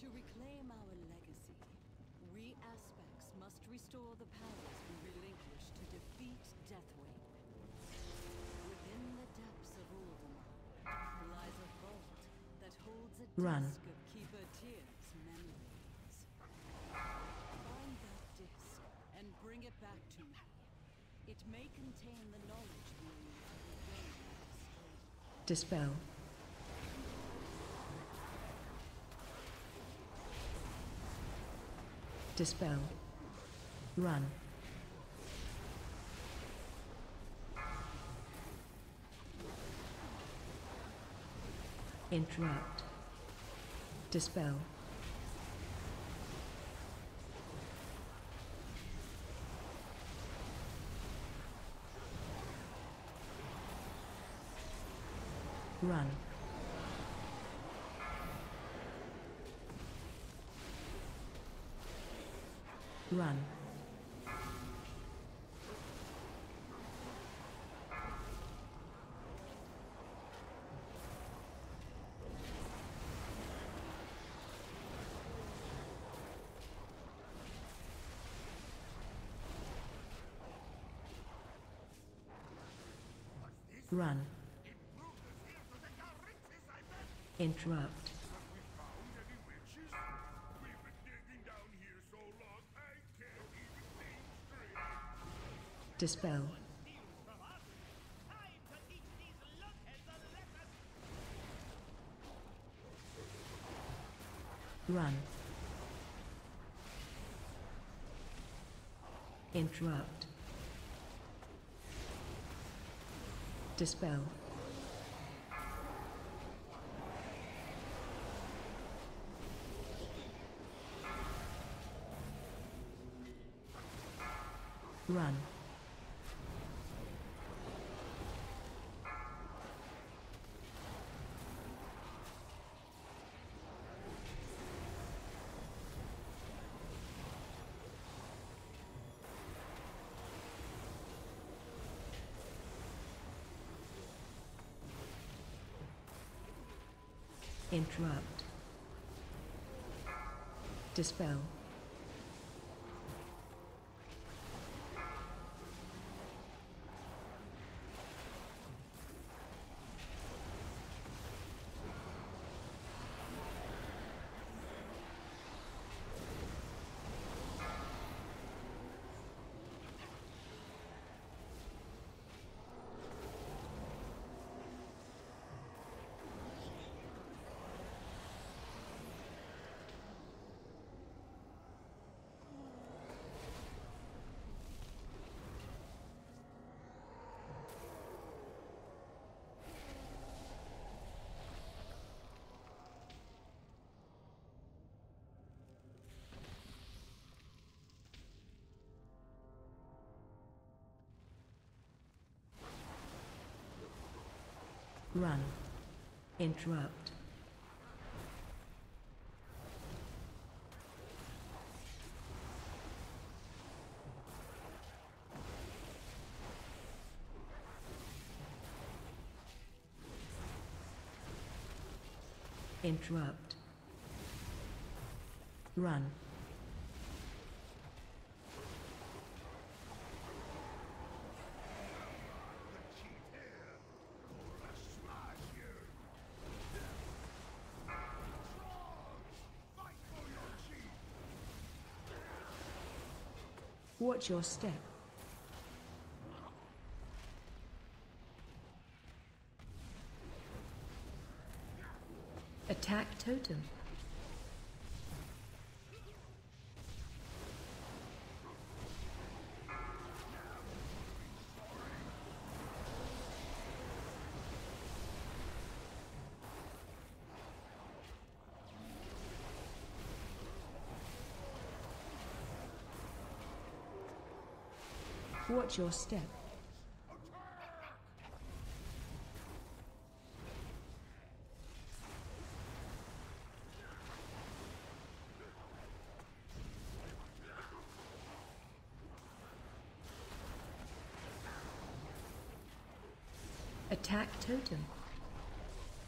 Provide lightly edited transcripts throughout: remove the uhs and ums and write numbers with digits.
To reclaim our legacy, we aspects must restore the powers we relinquished to defeat Deathwing. Within the depths of Aldemar lies a vault that holds a disk of Keeper Tyr's memories. Find that disk and bring it back to me. It may contain the knowledge we need to regain. Dispel. Dispel. Run. Interrupt. Dispel. Run. Run. Run. Interrupt. Dispel. Run. Interrupt. Dispel. Run. Interrupt. Dispel. Run. Interrupt. Interrupt. Run. Watch your step. Attack totem. Watch your step. Attack totem.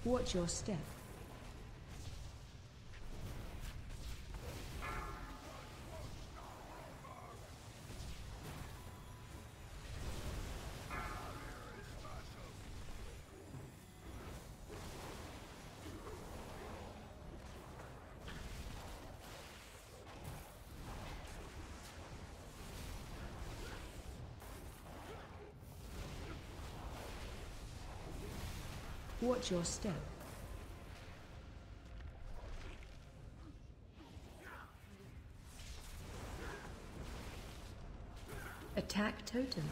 Watch your step. Watch your step. Attack totem.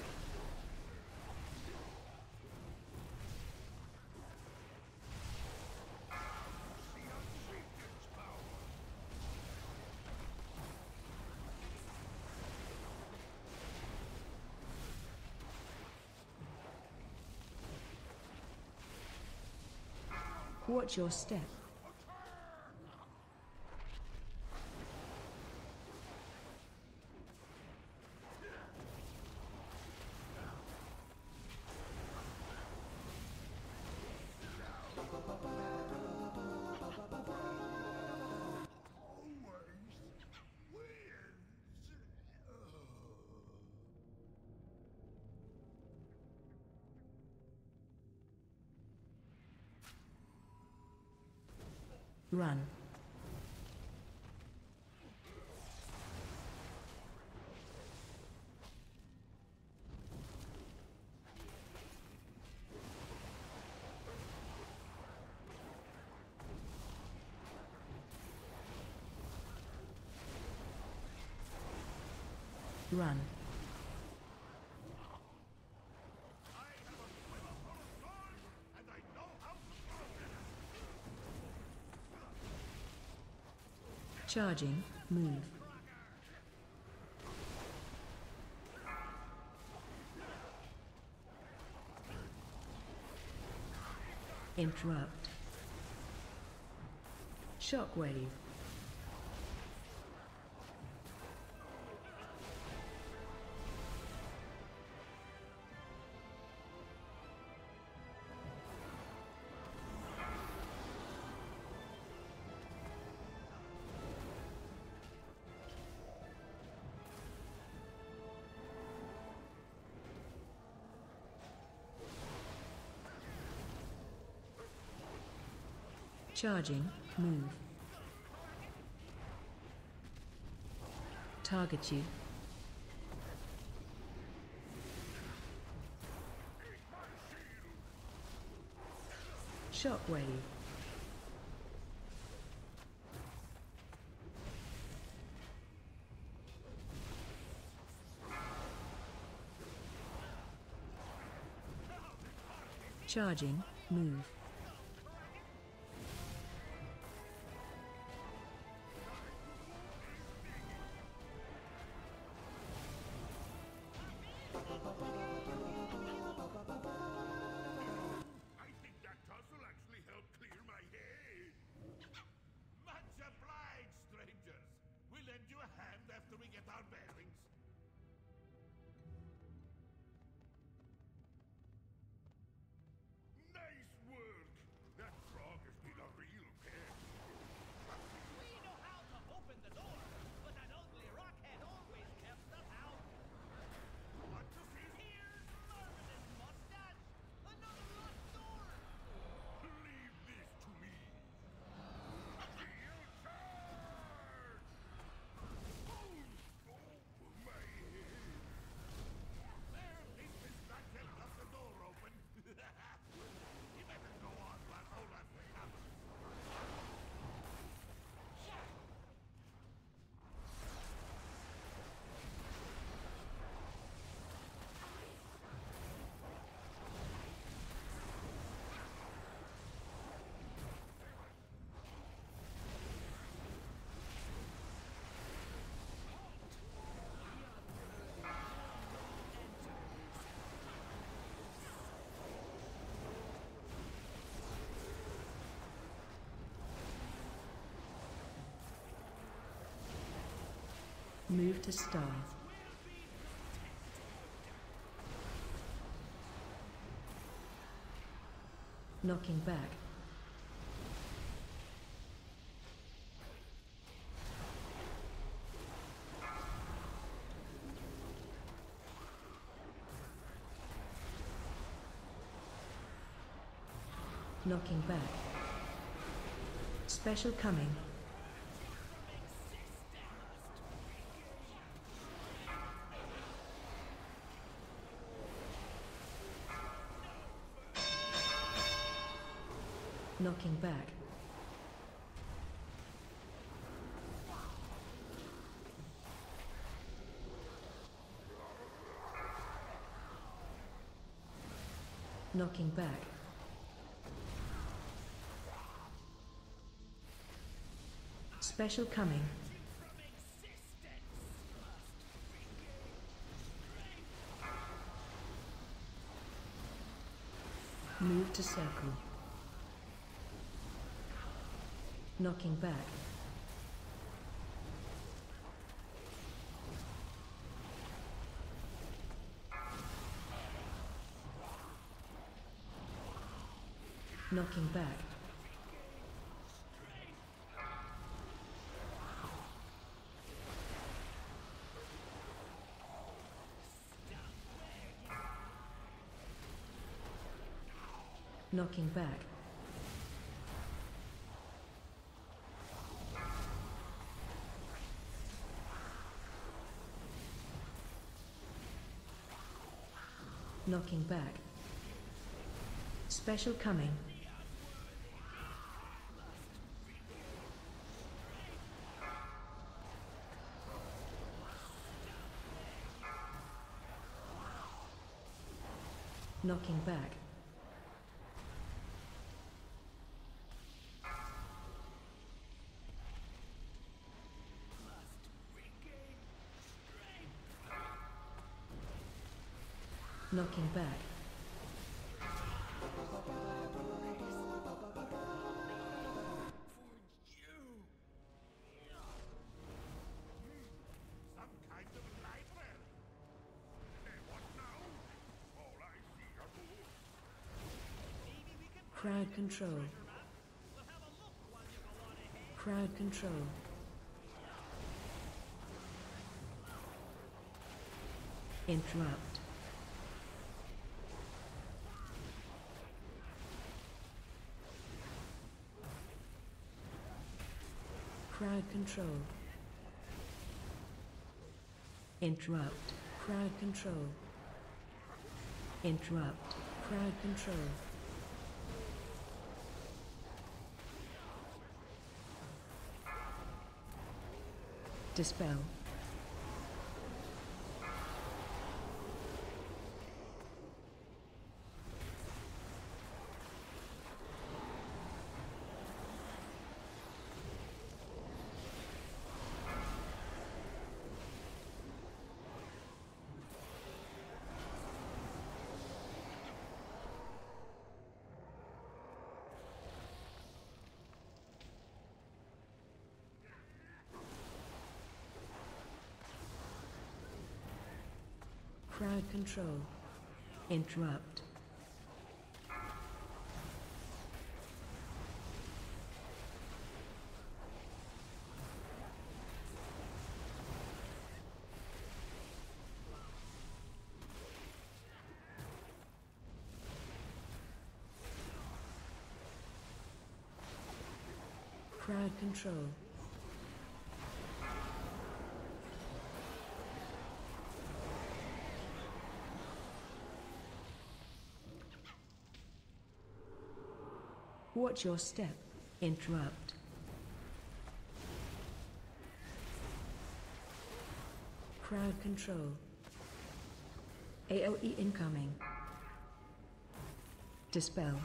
Watch your step. Run. Run. Charging, move. Interrupt. Shockwave. Charging, move. Target you. Shockwave. Charging, move. Move to star. knocking back. Knocking back. Special coming. Knocking back. Knocking back. Special coming. Move to circle. Knocking back. Knocking back. Knocking back. Knocking back. Special coming. Knocking back. Knocking back. Crowd control. Crowd control. Interrupt. Crowd control. Interrupt. Crowd control. Interrupt. Crowd control. Dispel. Crowd control. Interrupt. Crowd control. Watch your step. Interrupt. Crowd control. AOE incoming. Dispel.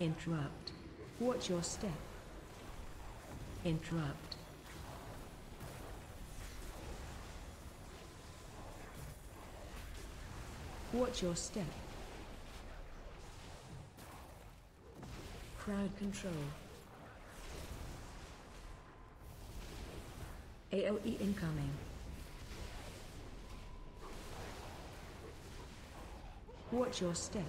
Interrupt. Watch your step. Interrupt. Watch your step. Crowd control. AOE incoming. Watch your step.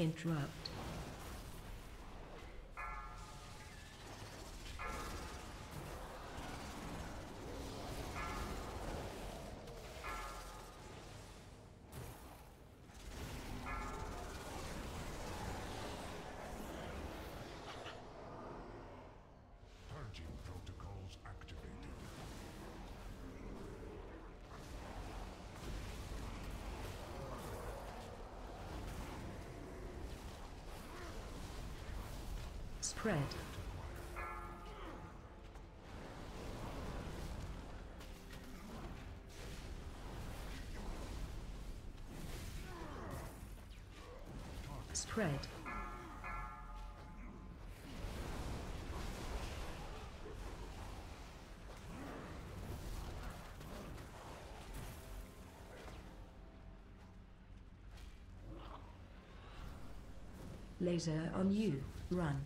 interrupt. Spread. Spread. Laser on you, run.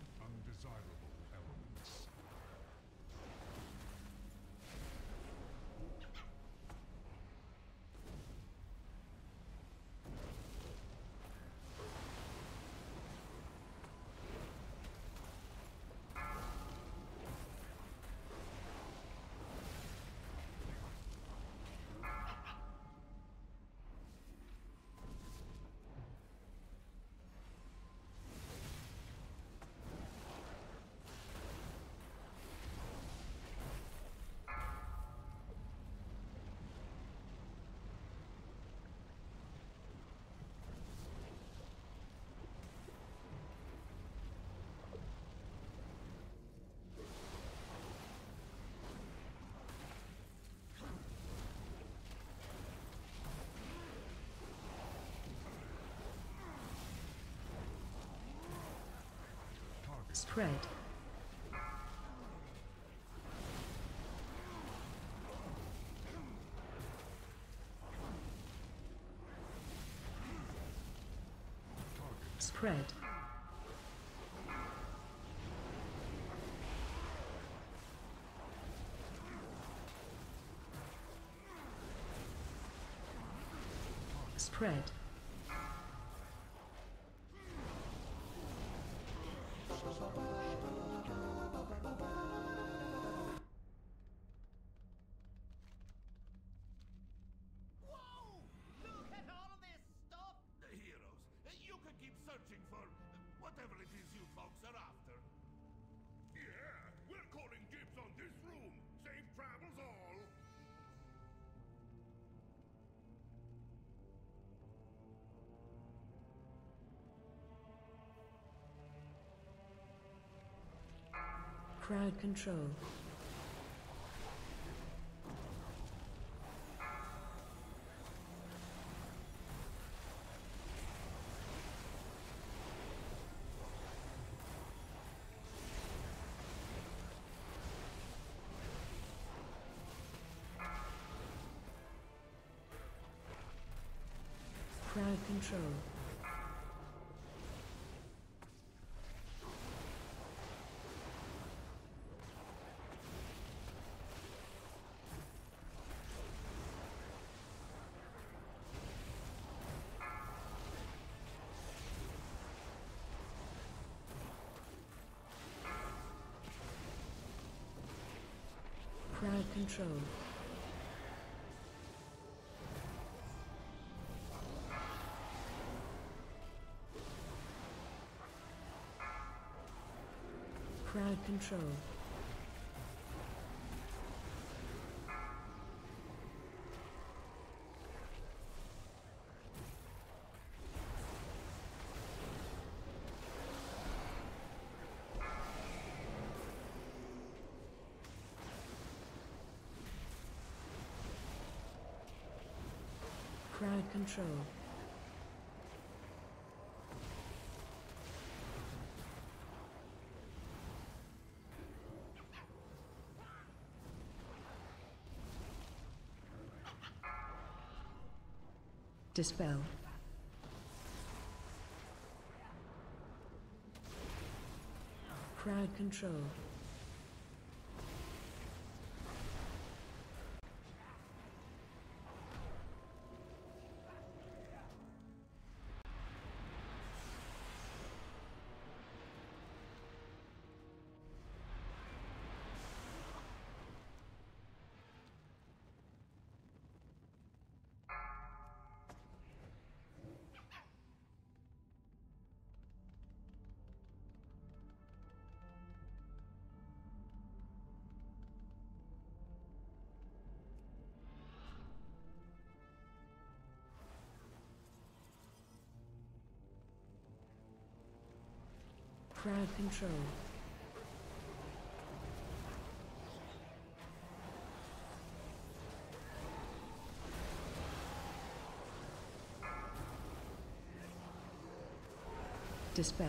Spread. Spread. Spread. Crowd control. Crowd control. Crowd control. Crowd control. Crowd control. Dispel. Crowd control. crowd control. Dispel.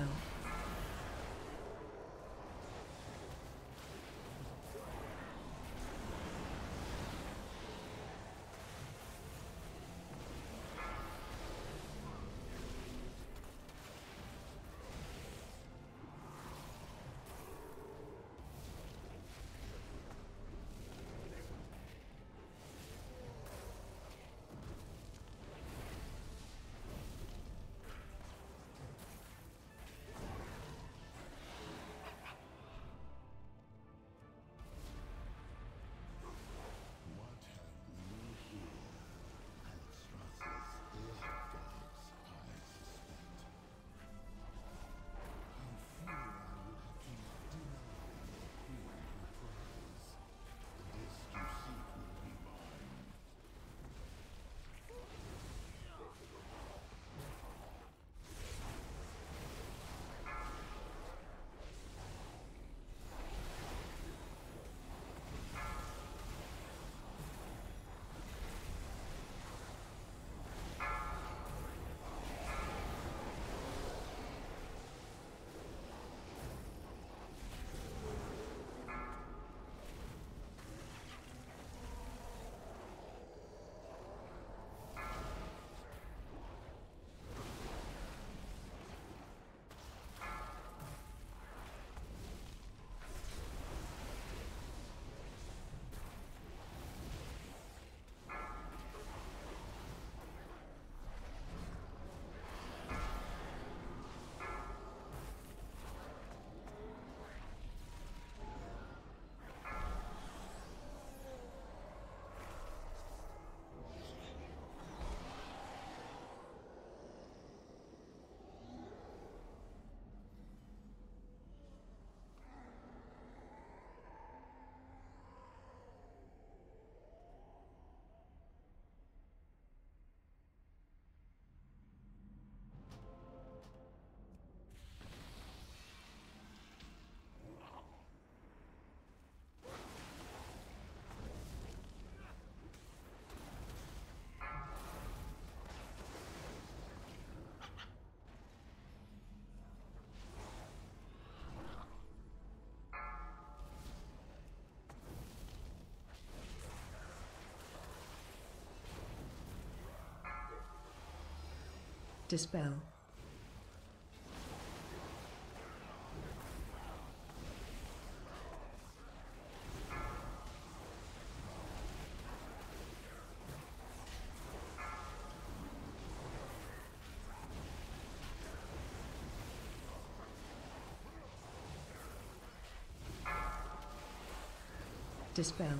Dispel. Dispel.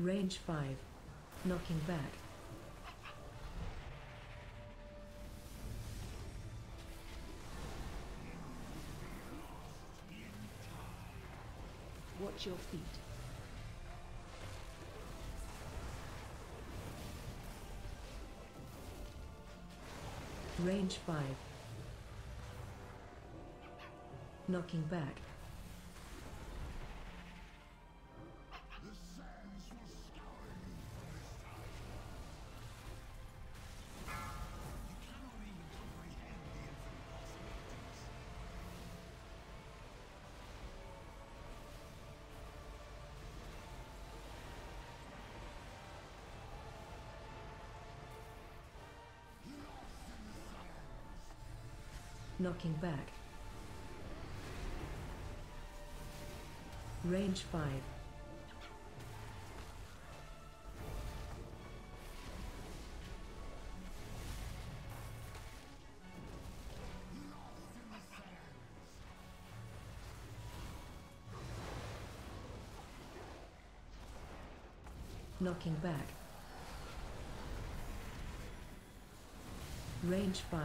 Range 5. Knocking back. Watch your feet. Range 5. Knocking back. The sands were scouring you this time. You cannot even comprehend the infinite possibilities. Lost in the sands. Knocking back. Range 5. Knocking back. Range 5.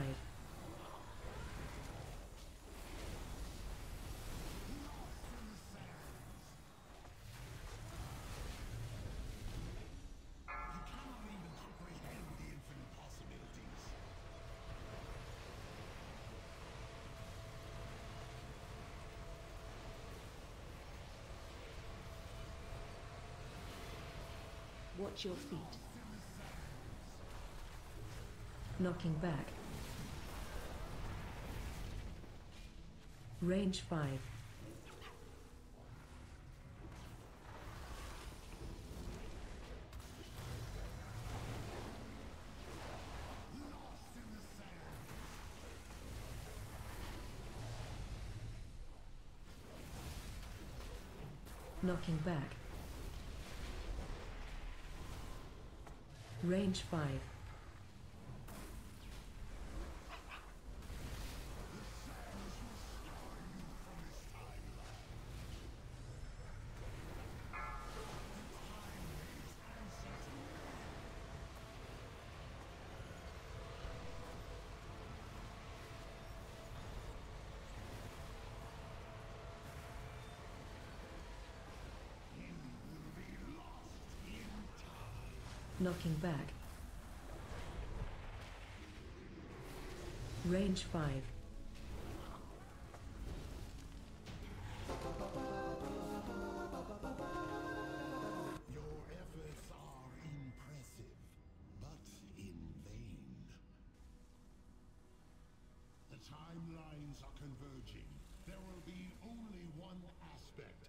Watch your feet. Knocking back. Range 5. Knocking back. Range 5. Knocking back. Range 5. Your efforts are impressive, but in vain. The timelines are converging. There will be only one aspect